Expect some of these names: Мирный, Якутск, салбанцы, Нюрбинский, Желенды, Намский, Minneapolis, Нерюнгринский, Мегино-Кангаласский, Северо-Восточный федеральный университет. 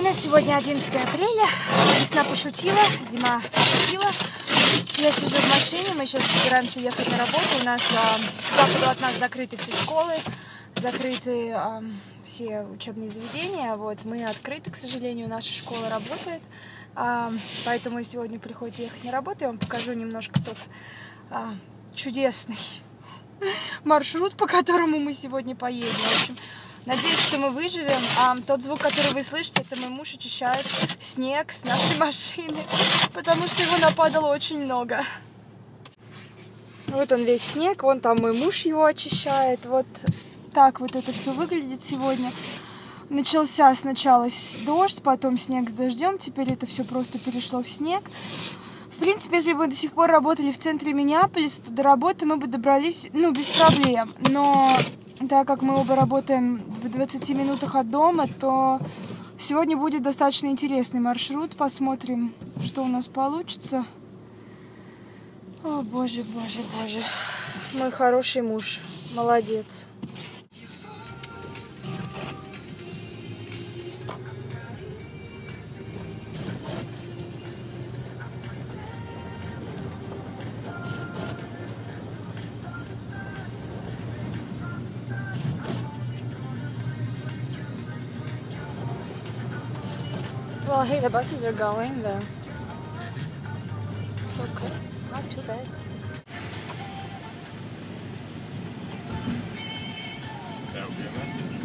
У нас сегодня 11 апреля, весна пошутила, зима пошутила. Я сижу в машине, мы сейчас собираемся ехать на работу. У нас к западу от нас закрыты все школы, закрыты все учебные заведения. Вот, мы открыты, к сожалению, наша школа работает. Поэтому сегодня приходится ехать на работу. Я вам покажу немножко тот чудесный маршрут, по которому мы сегодня поедем. В общем, надеюсь, что мы выживем. Тот звук, который вы слышите, это мой муж очищает снег с нашей машины, потому что его нападало очень много. Вот он весь снег, вон там мой муж его очищает. Вот так вот это все выглядит сегодня. Начался сначала дождь, потом снег с дождем, теперь это все просто перешло в снег. В принципе, если бы мы до сих пор работали в центре Миннеаполиса, то до работы мы бы добрались, ну, без проблем. Но так как мы оба работаем в 20 минутах от дома, то сегодня будет достаточно интересный маршрут. Посмотрим, что у нас получится. О, боже, боже, боже. Мой хороший муж. Молодец. Well, hey, the buses are going, though. It's okay, not too bad. That would be a message.